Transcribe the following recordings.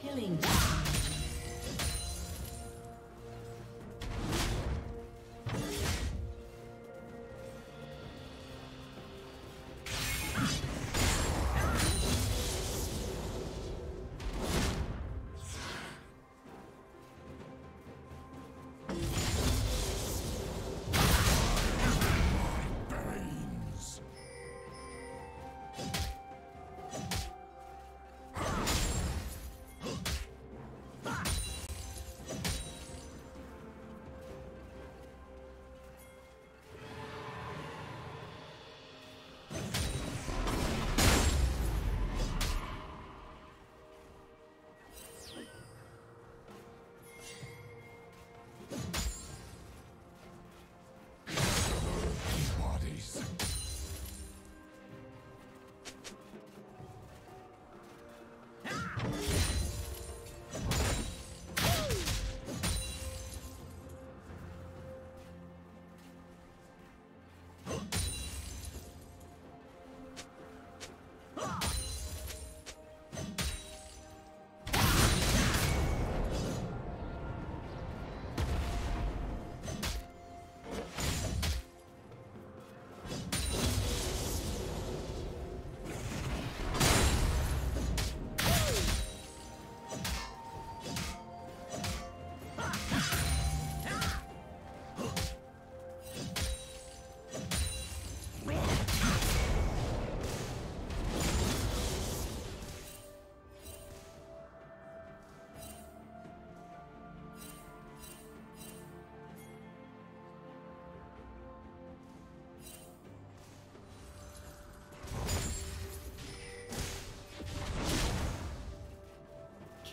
Killing.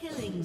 Killing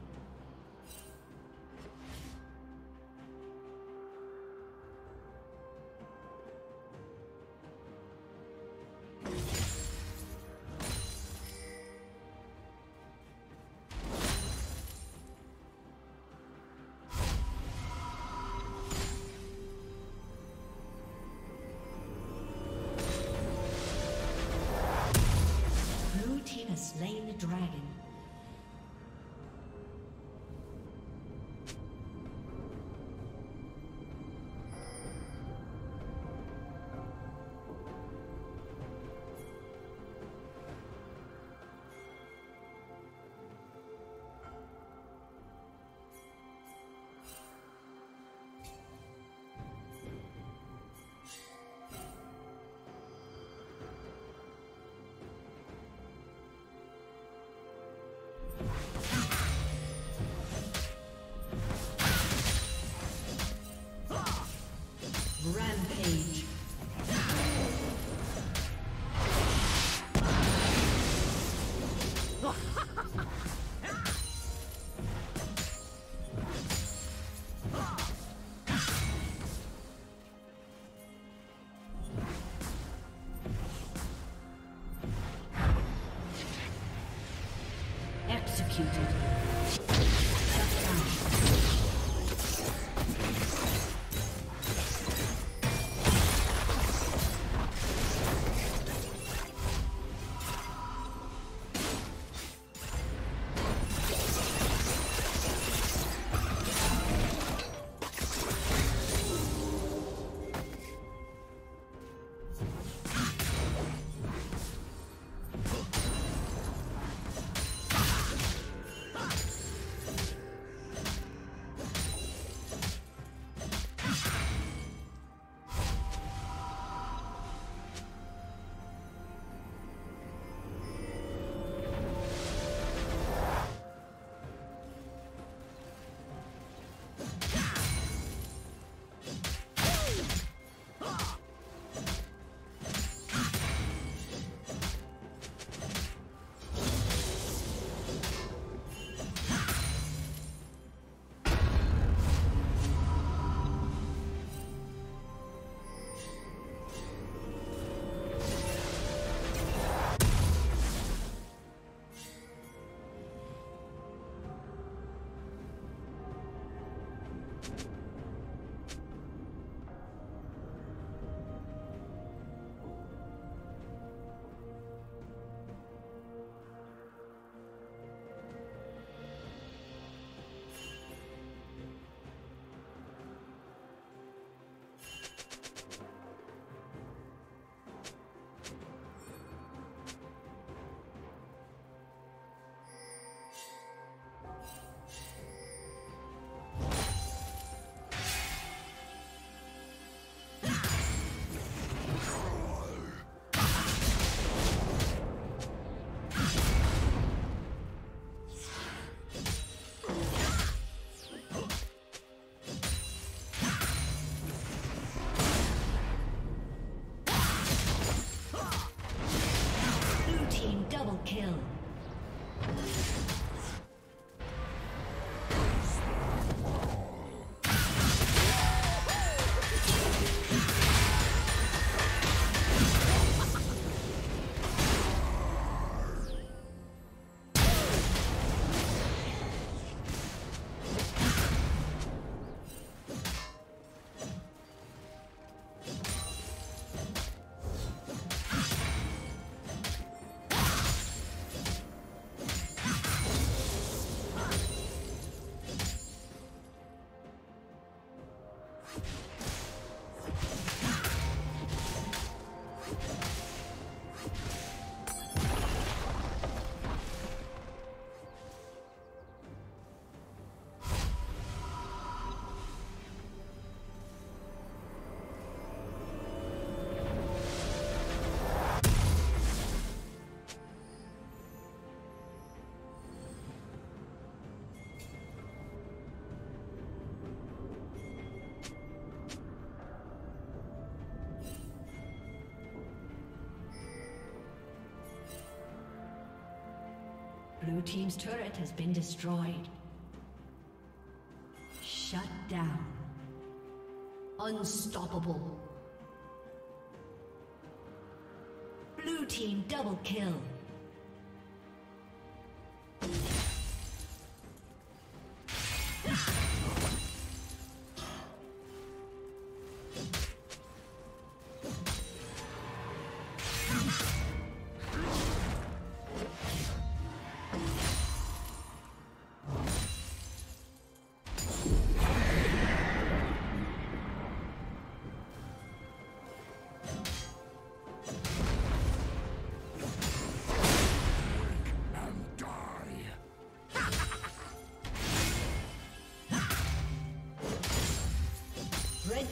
Slain the dragon. executed. Blue team's turret has been destroyed. Shut down. Unstoppable. Blue team double kill. Red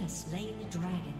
has slain the dragon.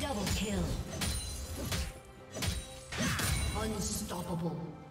Double kill. Unstoppable.